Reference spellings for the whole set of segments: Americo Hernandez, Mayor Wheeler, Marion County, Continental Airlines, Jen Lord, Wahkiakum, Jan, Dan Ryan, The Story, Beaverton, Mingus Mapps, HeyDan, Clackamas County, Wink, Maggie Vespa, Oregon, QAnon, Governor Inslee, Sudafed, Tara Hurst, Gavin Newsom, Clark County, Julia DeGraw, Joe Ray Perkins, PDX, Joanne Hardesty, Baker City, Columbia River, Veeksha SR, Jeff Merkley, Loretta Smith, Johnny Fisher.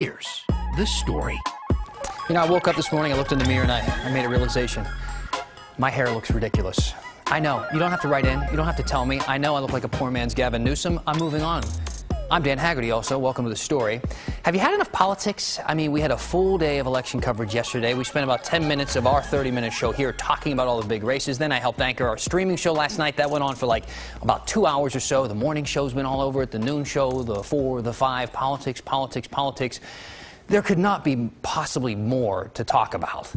Here's The Story. You know, I woke up this morning, I looked in the mirror, and I made a realization. My hair looks ridiculous. I know, you don't have to write in, you don't have to tell me. I know I look like a poor man's Gavin Newsom. I'm moving on. I'm Dan Haggerty also. Welcome to The Story. Have you had enough politics? I mean, we had a full day of election coverage yesterday. We spent about 10 minutes of our 30-minute show here talking about all the big races. Then I helped anchor our streaming show last night. That went on for like about 2 hours or so. The morning show's been all over it. The noon show, the 4, the 5, politics, politics, politics. There could not be possibly more to talk about.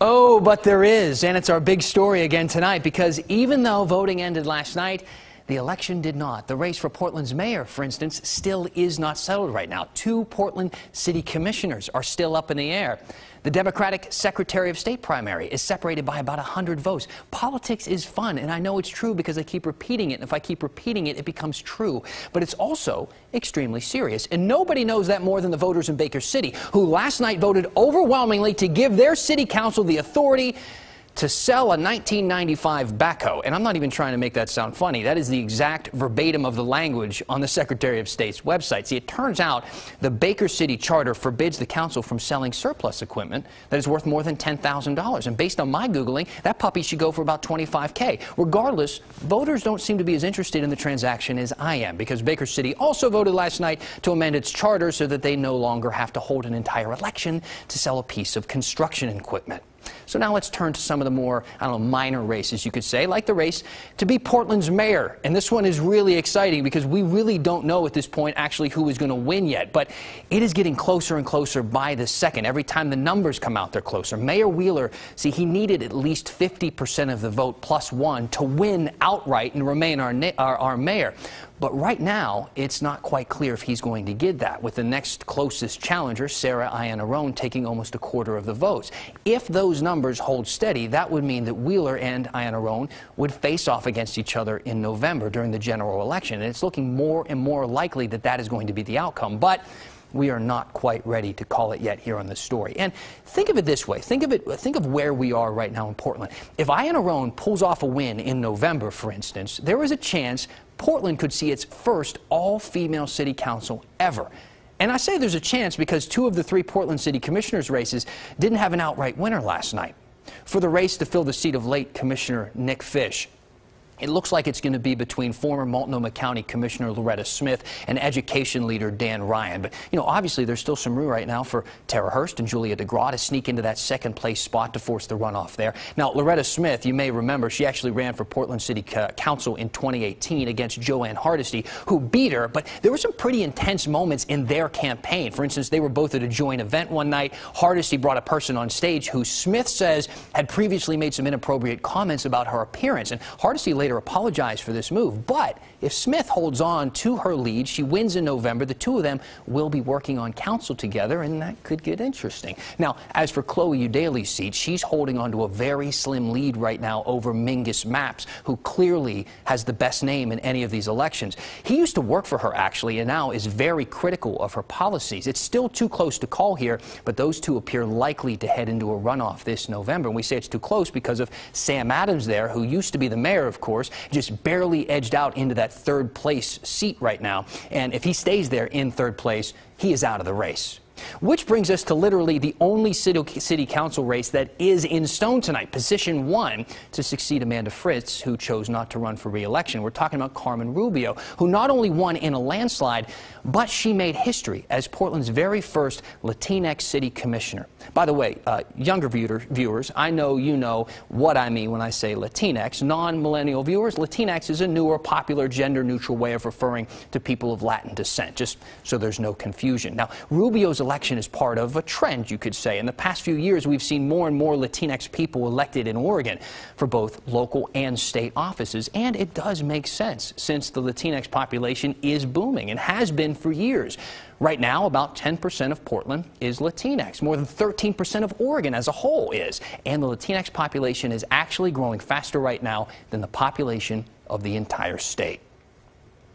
Oh, but there is, and it's our big story again tonight, because even though voting ended last night, the election did not. The race for Portland's mayor, for instance, still is not settled right now. 2 Portland city commissioners are still up in the air. The Democratic Secretary of State primary is separated by about 100 votes. Politics is fun, and I know it's true because I keep repeating it, and if I keep repeating it, it becomes true. But it's also extremely serious, and nobody knows that more than the voters in Baker City, who last night voted overwhelmingly to give their city council the authority to sell a 1995 backhoe. And I'm not even trying to make that sound funny. That is the exact verbatim of the language on the Secretary of State's website. See, it turns out the Baker City Charter forbids the council from selling surplus equipment that is worth more than $10,000. And based on my Googling, that puppy should go for about $25K. Regardless, voters don't seem to be as interested in the transaction as I am, because Baker City also voted last night to amend its charter so that they no longer have to hold an entire election to sell a piece of construction equipment. So now let's turn to some of the more, I don't know, minor races, you could say, like the race to be Portland's mayor. And this one is really exciting because we really don't know at this point actually who is going to win yet. But it is getting closer and closer by the second. Every time the numbers come out, they're closer. Mayor Wheeler, see, he needed at least 50% of the vote plus 1 to win outright and remain our mayor. But right now, it's not quite clear if he's going to get that, with the next closest challenger, Sarah Iannarone, taking almost a quarter of the votes. If those numbers hold steady, that would mean that Wheeler and Iannarone would face off against each other in November during the general election. And it's looking more and more likely that that is going to be the outcome. But we are not quite ready to call it yet here on This Story. And think of it this way. Think of where we are right now in Portland. If Iannarone pulls off a win in November, for instance, there is a chance Portland could see its first all-female city council ever. And I say there's a chance because 2 of the 3 Portland city commissioners races didn't have an outright winner last night. For the race to fill the seat of late Commissioner Nick Fish, it looks like it's going to be between former Multnomah County Commissioner Loretta Smith and education leader Dan Ryan. But, you know, obviously there's still some room right now for Tara Hurst and Julia DeGraw to sneak into that second place spot to force the runoff there. Now, Loretta Smith, you may remember, she actually ran for Portland City Council in 2018 against Joanne Hardesty, who beat her. But there were some pretty intense moments in their campaign. For instance, they were both at a joint event one night. Hardesty brought a person on stage who Smith says had previously made some inappropriate comments about her appearance. And Hardesty later apologized for this move. But if Smith holds on to her lead, she wins in November, the 2 of them will be working on council together, and that could get interesting. Now, as for Chloe Udaly's seat, she's holding on to a very slim lead right now over Mingus Mapps, who clearly has the best name in any of these elections. He used to work for her, actually, and now is very critical of her policies. It's still too close to call here, but those 2 appear likely to head into a runoff this November. And we say it's too close because of Sam Adams there, who used to be the mayor, of course, just barely edged out into that third place seat right now. And if he stays there in third place, he is out of the race. Which brings us to literally the only city council race that is in stone tonight, position 1 to succeed Amanda Fritz, who chose not to run for re-election. We're talking about Carmen Rubio, who not only won in a landslide, but she made history as Portland's very first Latinx city commissioner. By the way, younger viewers, I know you know what I mean when I say Latinx. Non-millennial viewers, Latinx is a newer, popular, gender-neutral way of referring to people of Latin descent, just so there's no confusion. Now, Rubio's election is part of a trend, you could say. In the past few years, we've seen more and more Latinx people elected in Oregon for both local and state offices, and it does make sense since the Latinx population is booming and has been for years. Right now, about 10% of Portland is Latinx. More than 13% of Oregon as a whole is, and the Latinx population is actually growing faster right now than the population of the entire state.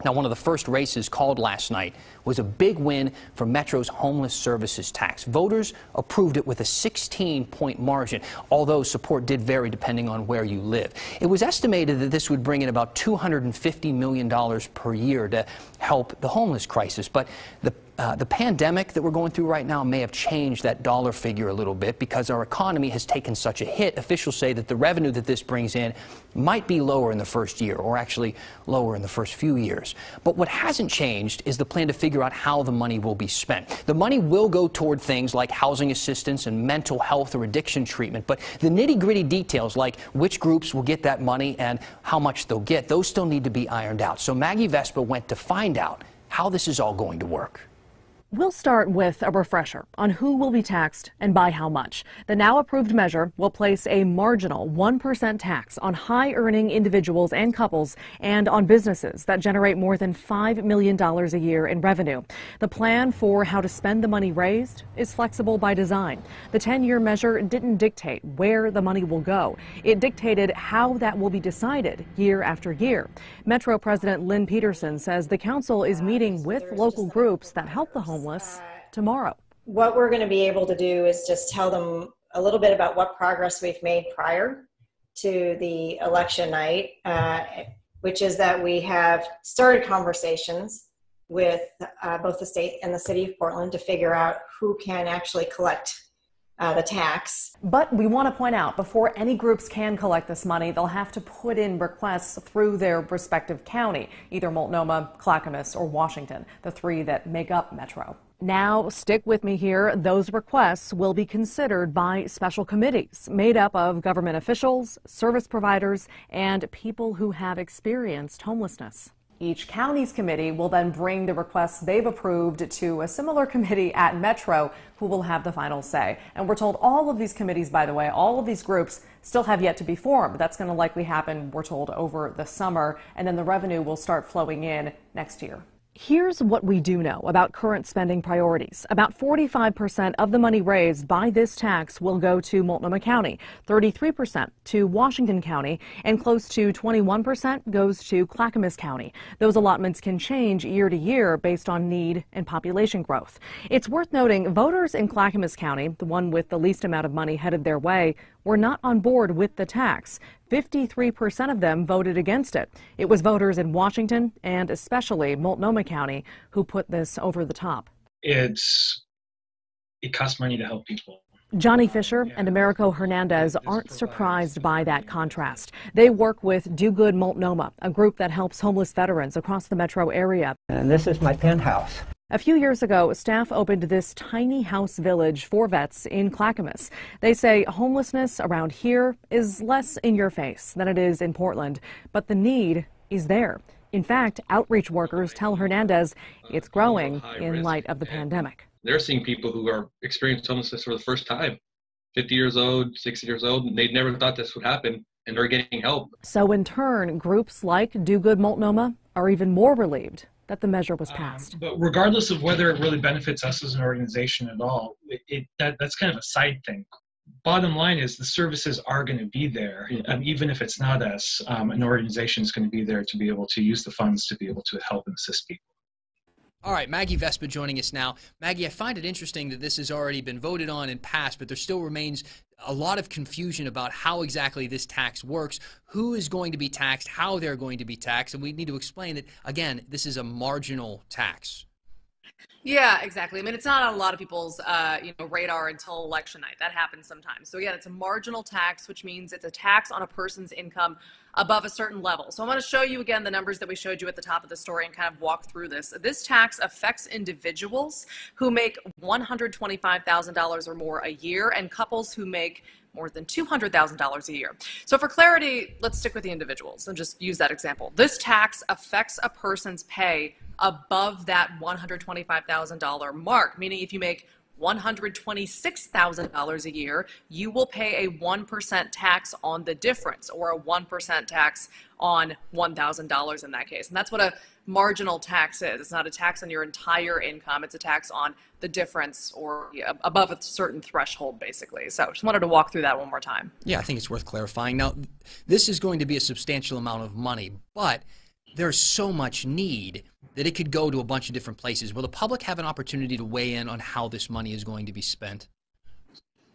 Now, one of the first races called last night was a big win for Metro's homeless services tax. Voters approved it with a 16-point margin, although support did vary depending on where you live. It was estimated that this would bring in about $250 million per year to help the homeless crisis, but the pandemic that we're going through right now may have changed that dollar figure a little bit because our economy has taken such a hit. Officials say that the revenue that this brings in might be lower in the first year, or actually lower in the first few years. But what hasn't changed is the plan to figure out how the money will be spent. The money will go toward things like housing assistance and mental health or addiction treatment, but the nitty-gritty details like which groups will get that money and how much they'll get, those still need to be ironed out. So Maggie Vespa went to find out how this is all going to work. We'll start with a refresher on who will be taxed and by how much. The now approved measure will place a marginal 1% tax on high-earning individuals and couples and on businesses that generate more than $5 million a year in revenue. The plan for how to spend the money raised is flexible by design. The 10-year measure didn't dictate where the money will go. It dictated how that will be decided year after year. Metro President Lynn Peterson says the council is meeting with local groups that help the homeless tomorrow. What we're going to be able to do is just tell them a little bit about what progress we've made prior to the election night, which is that we have started conversations with both the state and the city of Portland to figure out who can actually collect the tax. But we want to point out, before any groups can collect this money, they'll have to put in requests through their respective county, either Multnomah, Clackamas, or Washington, the three that make up Metro. Now, stick with me here, those requests will be considered by special committees made up of government officials, service providers, and people who have experienced homelessness. Each county's committee will then bring the requests they've approved to a similar committee at Metro, who will have the final say. And we're told all of these committees, by the way, all of these groups still have yet to be formed. That's going to likely happen, we're told, over the summer, and then the revenue will start flowing in next year. Here's what we do know about current spending priorities. About 45% of the money raised by this tax will go to Multnomah County, 33% to Washington County, and close to 21% goes to Clackamas County. Those allotments can change year to year based on need and population growth. It's worth noting voters in Clackamas County, the one with the least amount of money headed their way, were not on board with the tax. 53% of them voted against it. It was voters in Washington and especially Multnomah County who put this over the top. It costs money to help people. Johnny Fisher and Americo Hernandez aren't surprised by that contrast. They work with Do Good Multnomah, a group that helps homeless veterans across the metro area. And this is my penthouse. A few years ago, staff opened this tiny house village for vets in Clackamas. They say homelessness around here is less in your face than it is in Portland, but the need is there. In fact, outreach workers tell Hernandez it's growing in light of the pandemic. They're seeing people who are experiencing homelessness for the first time, 50 years old, 60 years old, and they'd never thought this would happen, and they're getting help. So in turn, groups like Do Good Multnomah are even more relieved that the measure was passed. But regardless of whether it really benefits us as an organization at all, that's kind of a side thing. Bottom line is the services are going to be there. Even if it's not us, an organization is going to be there to be able to use the funds to be able to help and assist people. All right, Maggie Vespa joining us now. Maggie, I find it interesting that this has already been voted on and passed, but there still remains a lot of confusion about how exactly this tax works, who is going to be taxed, how they're going to be taxed, and we need to explain that, again, this is a marginal tax. Yeah, exactly. I mean, it's not on a lot of people's radar until election night. That happens sometimes. So again, it's a marginal tax, which means it's a tax on a person's income above a certain level. So I'm going to show you again the numbers that we showed you at the top of the story and kind of walk through this. This tax affects individuals who make $125,000 or more a year and couples who make more than $200,000 a year. So for clarity, let's stick with the individuals and just use that example. This tax affects a person's pay above that $125,000 mark, meaning if you make $126,000 a year, you will pay a 1% tax on the difference, or a 1% tax on $1,000 in that case. And that's what a marginal tax is. It's not a tax on your entire income. It's a tax on the difference, or above a certain threshold, basically. So just wanted to walk through that one more time. Yeah, I think it's worth clarifying. Now, this is going to be a substantial amount of money, but there's so much need that it could go to a bunch of different places. Will the public have an opportunity to weigh in on how this money is going to be spent?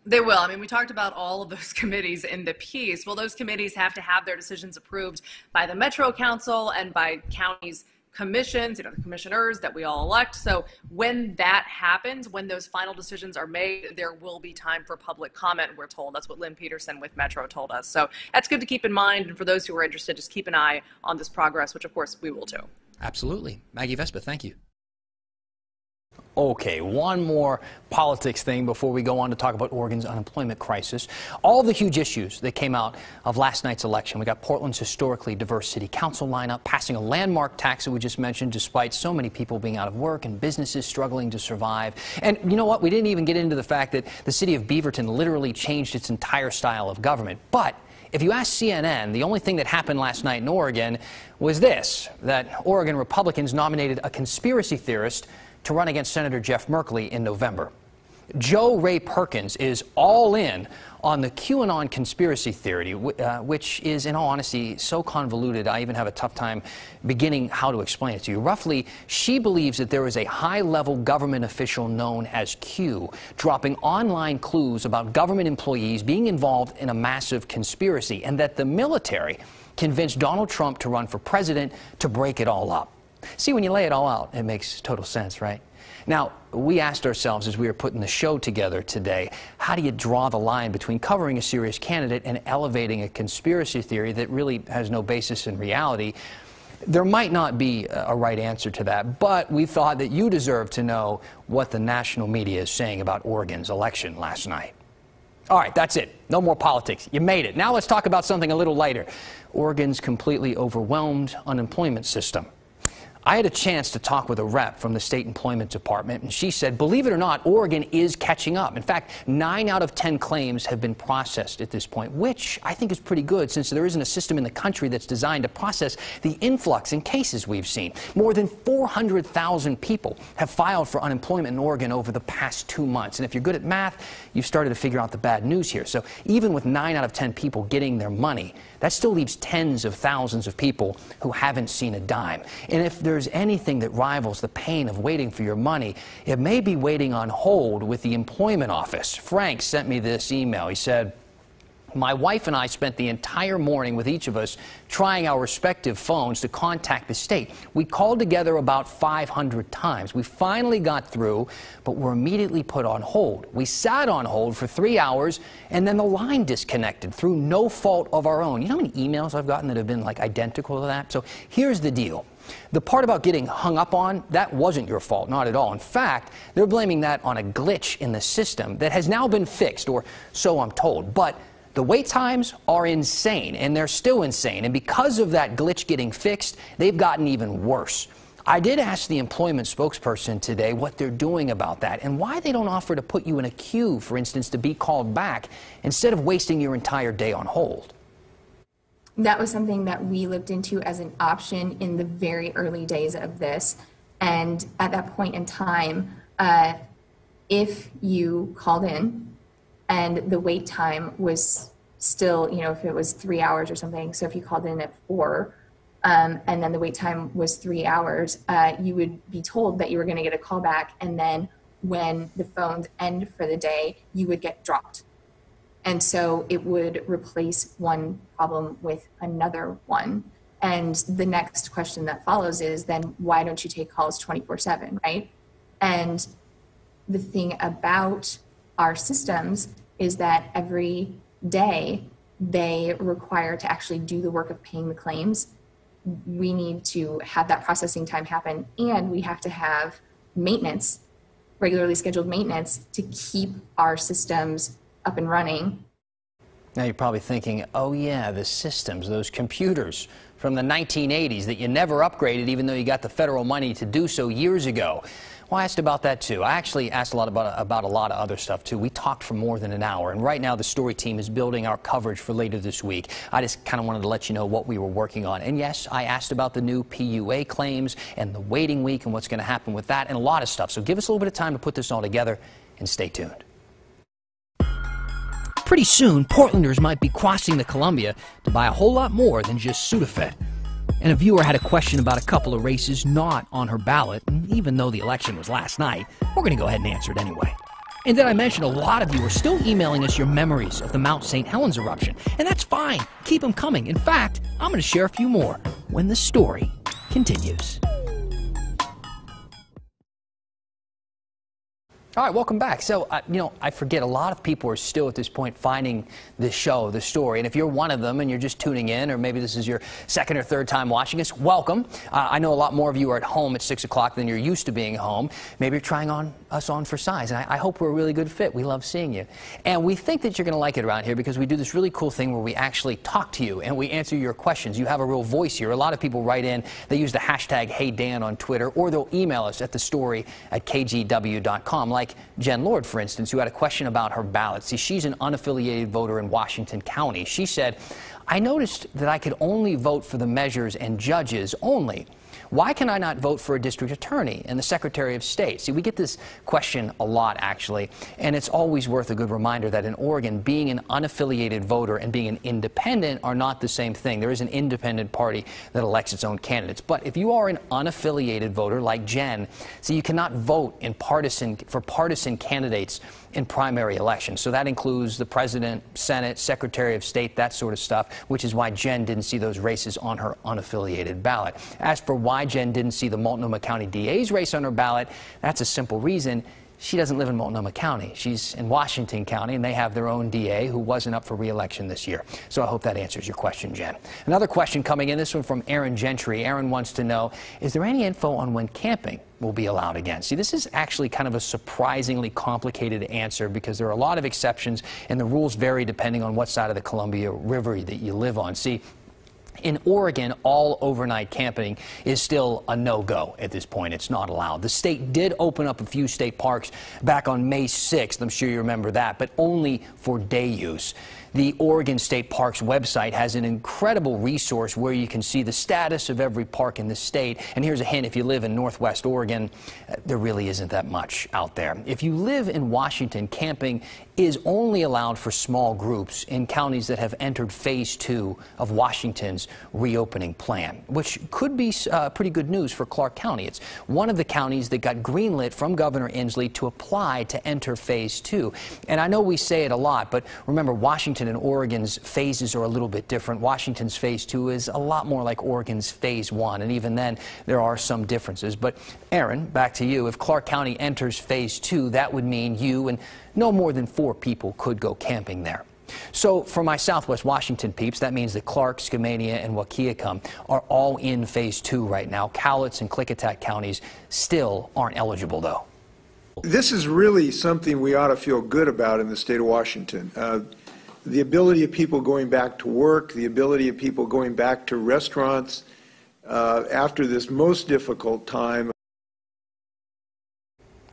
They will. I mean, we talked about all of those committees in the piece. Well, those committees have to have their decisions approved by the Metro Council and by counties' commissions, you know, the commissioners that we all elect. So when that happens, when those final decisions are made, there will be time for public comment, we're told. That's what Lynn Peterson with Metro told us. So that's good to keep in mind. And for those who are interested, just keep an eye on this progress, which, of course, we will do. Absolutely. Maggie Vespa, thank you. Okay, one more politics thing before we go on to talk about Oregon's unemployment crisis. All the huge issues that came out of last night's election. We got Portland's historically diverse city council lineup passing a landmark tax that we just mentioned, despite so many people being out of work and businesses struggling to survive. And you know what? We didn't even get into the fact that the city of Beaverton literally changed its entire style of government. But if you ask CNN, the only thing that happened last night in Oregon was this, that Oregon Republicans nominated a conspiracy theorist to run against Senator Jeff Merkley in November. Joe Ray Perkins is all in on the QAnon conspiracy theory, which is, in all honesty, so convoluted I even have a tough time beginning how to explain it to you. Roughly, she believes that there is a high-level government official known as Q dropping online clues about government employees being involved in a massive conspiracy, and that the military convinced Donald Trump to run for president to break it all up. See, when you lay it all out, it makes total sense, right? Now, we asked ourselves as we were putting the show together today, how do you draw the line between covering a serious candidate and elevating a conspiracy theory that really has no basis in reality? There might not be a right answer to that, but we thought that you deserve to know what the national media is saying about Oregon's election last night. All right, that's it. No more politics. You made it. Now let's talk about something a little lighter. Oregon's completely overwhelmed unemployment system. I had a chance to talk with a rep from the State Employment Department, and she said, believe it or not, Oregon is catching up. In fact, 9 out of 10 claims have been processed at this point, which I think is pretty good since there isn't a system in the country that's designed to process the influx in cases we've seen. More than 400,000 people have filed for unemployment in Oregon over the past 2 months. And if you're good at math, you've started to figure out the bad news here. So even with 9 out of 10 people getting their money, that still leaves tens of thousands of people who haven't seen a dime. And if there's anything that rivals the pain of waiting for your money, it may be waiting on hold with the employment office. Frank sent me this email. He said, my wife and I spent the entire morning with each of us trying our respective phones to contact the state. We called together about 500 times. We finally got through, but were immediately put on hold. We sat on hold for 3 hours, and then the line disconnected through no fault of our own. You know how many emails I've gotten that have been like identical to that? So here's the deal. The part about getting hung up on, that wasn't your fault, not at all. In fact, they're blaming that on a glitch in the system that has now been fixed, or so I'm told. But the wait times are insane, and they're still insane. And because of that glitch getting fixed, they've gotten even worse. I did ask the employment spokesperson today what they're doing about that and why they don't offer to put you in a queue, for instance, to be called back instead of wasting your entire day on hold. That was something that we looked into as an option in the very early days of this. And at that point in time, if you called in, and the wait time was still, you know, if it was 3 hours or something, so if you called in at 4, and then the wait time was 3 hours, you would be told that you were gonna get a call back, and then when the phones end for the day, you would get dropped. And so it would replace one problem with another one. And the next question that follows is then, why don't you take calls 24/7, right? And the thing about our systems is that every day they require to actually do the work of paying the claims. We need to have that processing time happen, and we have to have maintenance, regularly scheduled maintenance, to keep our systems up and running. Now you're probably thinking, oh yeah, the systems, those computers from the 1980s that you never upgraded even though you got the federal money to do so years ago. Well, I asked about that, too. I actually asked a lot about a lot of other stuff, too. We talked for more than an hour, and right now the story team is building our coverage for later this week. I just kind of wanted to let you know what we were working on. And, yes, I asked about the new PUA claims and the waiting week and what's going to happen with that and a lot of stuff. So give us a little bit of time to put this all together, and stay tuned. Pretty soon, Portlanders might be crossing the Columbia to buy a whole lot more than just Sudafed. and a viewer had a question about a couple of races not on her ballot, and even though the election was last night, we're going to go ahead and answer it anyway. And then I mentioned a lot of you are still emailing us your memories of the Mount St. Helens eruption, and that's fine. Keep them coming. In fact, I'm going to share a few more when the story continues. All right, welcome back. So, you know, I forget a lot of people are still at this point finding the show, The Story. And if you're one of them and you're just tuning in, or maybe this is your second or third time watching us, welcome. I know a lot more of you are at home at 6 o'clock than you're used to being home. Maybe you're trying us on for size. And I hope we're a really good fit. We love seeing you. And we think that you're going to like it around here because we do this really cool thing where we actually talk to you and we answer your questions. You have a real voice here. A lot of people write in. They use the hashtag #HeyDan on Twitter, or they'll email us at thestory@kgw.com. Like Jen Lord, for instance, who had a question about her ballot. See, she's an unaffiliated voter in Washington County. She said, I noticed that I could only vote for the measures and judges only. Why can I not vote for a district attorney and the Secretary of State? See, we get this question a lot, actually, and it's always worth a good reminder that in Oregon, being an unaffiliated voter and being an independent are not the same thing. There is an independent party that elects its own candidates. But if you are an unaffiliated voter like Jen, see, you cannot vote in for partisan candidates in primary elections. So that includes the President, Senate, Secretary of State, that sort of stuff, which is why Jen didn't see those races on her unaffiliated ballot. As for why Jen didn't see the Multnomah County DA's race on her ballot, that's a simple reason. She doesn't live in Multnomah County. She's in Washington County, and they have their own DA who wasn't up for re-election this year. So I hope that answers your question, Jen. Another question coming in, this one from Aaron Gentry. Aaron wants to know, is there any info on when camping will be allowed again? See, this is actually kind of a surprisingly complicated answer because there are a lot of exceptions, and the rules vary depending on what side of the Columbia River that you live on. See, in Oregon, all overnight camping is still a no-go at this point. It's not allowed. The state did open up a few state parks back on May 6th. I'm sure you remember that, but only for day use. The Oregon State Parks website has an incredible resource where you can see the status of every park in the state. And here's a hint, if you live in Northwest Oregon, there really isn't that much out there. If you live in Washington, camping is only allowed for small groups in counties that have entered phase 2 of Washington's reopening plan, which could be pretty good news for Clark County. It's one of the counties that got greenlit from Governor Inslee to apply to enter phase 2. And I know we say it a lot, but remember, Washington and Oregon's phases are a little bit different. Washington's phase 2 is a lot more like Oregon's phase 1, and even then there are some differences. But Aaron, back to you. If Clark County enters phase 2, that would mean you and no more than 4 people could go camping there. So for my Southwest Washington peeps, that means that Clark, Skamania, and Wahkiakum are all in phase 2 right now. Cowlitz and Klickitat counties still aren't eligible, though. This is really something we ought to feel good about in the state of Washington. The ability of people going back to work, the ability of people going back to restaurants after this most difficult time.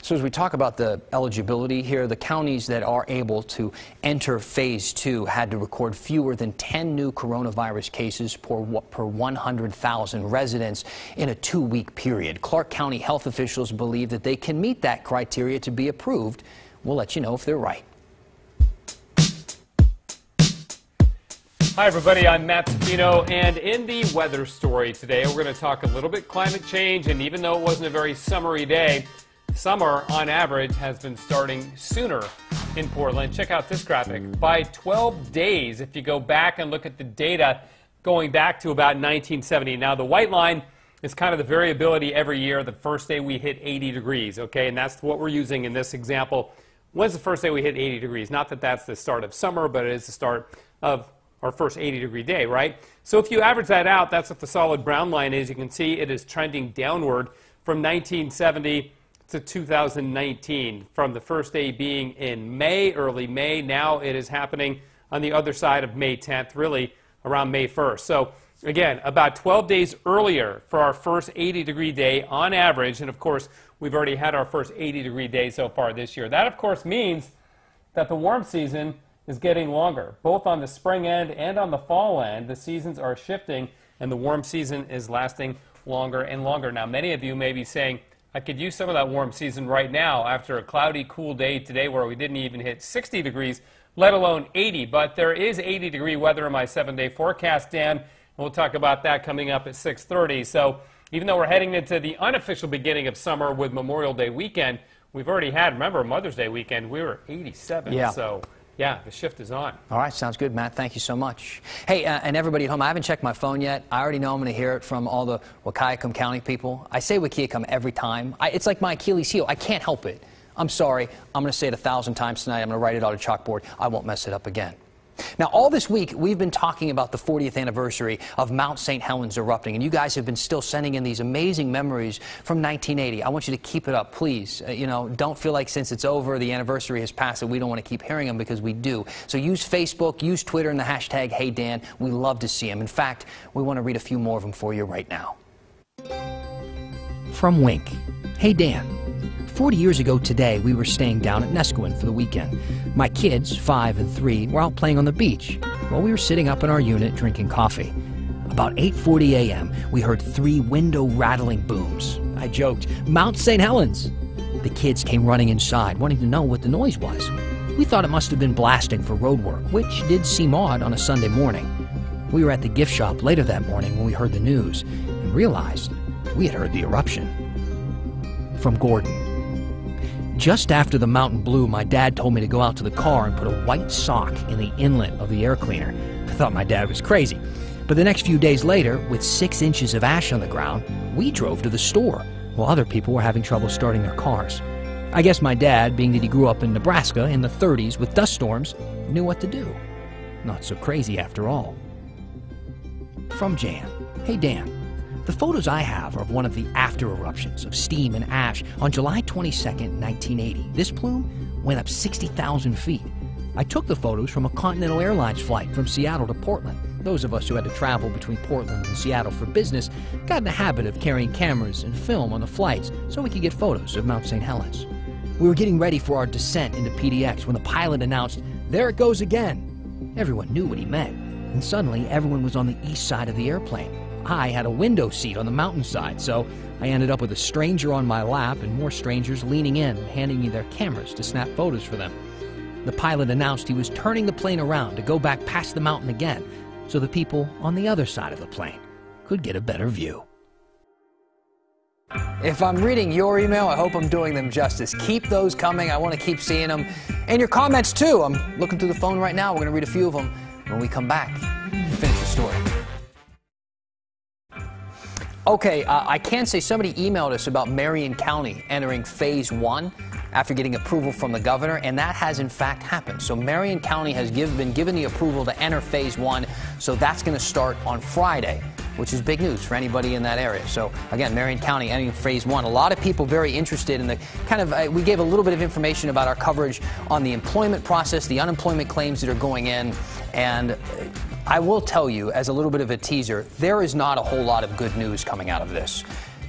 So as we talk about the eligibility here, the counties that are able to enter phase 2 had to record fewer than 10 new coronavirus cases per 100,000 residents in a 2-week period. Clark County health officials believe that they can meet that criteria to be approved. We'll let you know if they're right. Hi everybody, I'm Matt Spino, and in the weather story today, we're going to talk a little bit climate change. And even though it wasn't a very summery day, summer on average has been starting sooner in Portland. Check out this graphic. By 12 days, if you go back and look at the data going back to about 1970. Now the white line is kind of the variability every year. The first day we hit 80 degrees, okay, and that's what we're using in this example. When's the first day we hit 80 degrees? Not that that's the start of summer, but it is the start of our first 80-degree day, right? So if you average that out, that's what the solid brown line is. You can see it is trending downward from 1970 to 2019, from the first day being in May, early May. Now it is happening on the other side of May 10th, really around May 1st. So again, about 12 days earlier for our first 80-degree day on average, and of course, we've already had our first 80-degree day so far this year. That, of course, means that the warm season is getting longer. Both on the spring end and on the fall end, the seasons are shifting, and the warm season is lasting longer and longer. Now, many of you may be saying, I could use some of that warm season right now after a cloudy, cool day today where we didn't even hit 60 degrees, let alone 80. But there is 80-degree weather in my 7-day forecast, Dan, We'll talk about that coming up at 6:30. So even though we're heading into the unofficial beginning of summer with Memorial Day weekend, we've already had, remember, Mother's Day weekend, we were 87. Yeah. So, yeah, the shift is on. All right, sounds good, Matt. Thank you so much. Hey, and everybody at home, I haven't checked my phone yet. I already know I'm going to hear it from all the Wahkiakum County people. I say Wahkiakum every time. It's like my Achilles heel. I can't help it. I'm sorry. I'm going to say it 1,000 times tonight. I'm going to write it on a chalkboard. I won't mess it up again. Now, all this week, we've been talking about the 40th anniversary of Mount St. Helens erupting, and you guys have been still sending in these amazing memories from 1980. I want you to keep it up, please. You know, don't feel like since it's over, the anniversary has passed, and we don't want to keep hearing them, because we do. So use Facebook, use Twitter, and the hashtag #HeyDan. We love to see them. In fact, we want to read a few more of them for you right now. From Wink, Hey Dan. 40 years ago today, we were staying down at Nesquin for the weekend. My kids, 5 and 3, were out playing on the beach while we were sitting up in our unit drinking coffee. About 8:40 a.m., we heard 3 window-rattling booms. I joked, Mount St. Helens! The kids came running inside, wanting to know what the noise was. We thought it must have been blasting for road work, which did seem odd on a Sunday morning. We were at the gift shop later that morning when we heard the news and realized we had heard the eruption. From Gordon. Just after the mountain blew, my dad told me to go out to the car and put a white sock in the inlet of the air cleaner. I thought my dad was crazy. But the next few days later, with 6 inches of ash on the ground, we drove to the store, while other people were having trouble starting their cars. I guess my dad, being that he grew up in Nebraska in the 30s with dust storms, knew what to do. Not so crazy after all. From Jan. Hey, Dan. The photos I have are of one of the after eruptions of steam and ash on July 22nd, 1980. This plume went up 60,000 feet. I took the photos from a Continental Airlines flight from Seattle to Portland. Those of us who had to travel between Portland and Seattle for business got in the habit of carrying cameras and film on the flights so we could get photos of Mount St. Helens. We were getting ready for our descent into PDX when the pilot announced, "There it goes again." Everyone knew what he meant, and suddenly everyone was on the east side of the airplane. I had a window seat on the mountainside, so I ended up with a stranger on my lap and more strangers leaning in and handing me their cameras to snap photos for them. The pilot announced he was turning the plane around to go back past the mountain again, so the people on the other side of the plane could get a better view. If I'm reading your email, I hope I'm doing them justice. Keep those coming. I want to keep seeing them. And your comments, too. I'm looking through the phone right now. We're going to read a few of them when we come back to finish the story. Okay, I can say somebody emailed us about Marion County entering phase one after getting approval from the governor, and that has in fact happened. So Marion County has been given the approval to enter phase one, so that's going to start on Friday, which is big news for anybody in that area. So, again, Marion County entering phase one. A lot of people very interested in the kind of, we gave a little bit of information about our coverage on the employment process, the unemployment claims that are going in, and I will tell you, as a little bit of a teaser, there is not a whole lot of good news coming out of this.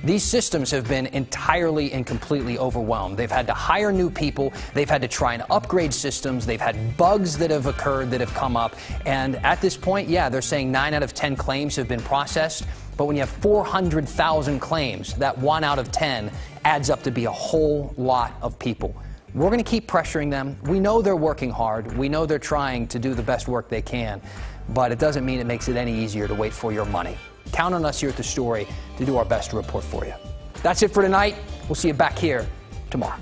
These systems have been entirely and completely overwhelmed. They've had to hire new people. They've had to try and upgrade systems. They've had bugs that have occurred that have come up. And at this point, yeah, they're saying 9 out of 10 claims have been processed. But when you have 400,000 claims, that 1 out of 10 adds up to be a whole lot of people. We're going to keep pressuring them. We know they're working hard. We know they're trying to do the best work they can. But it doesn't mean it makes it any easier to wait for your money. Count on us here at The Story to do our best to report for you. That's it for tonight. We'll see you back here tomorrow.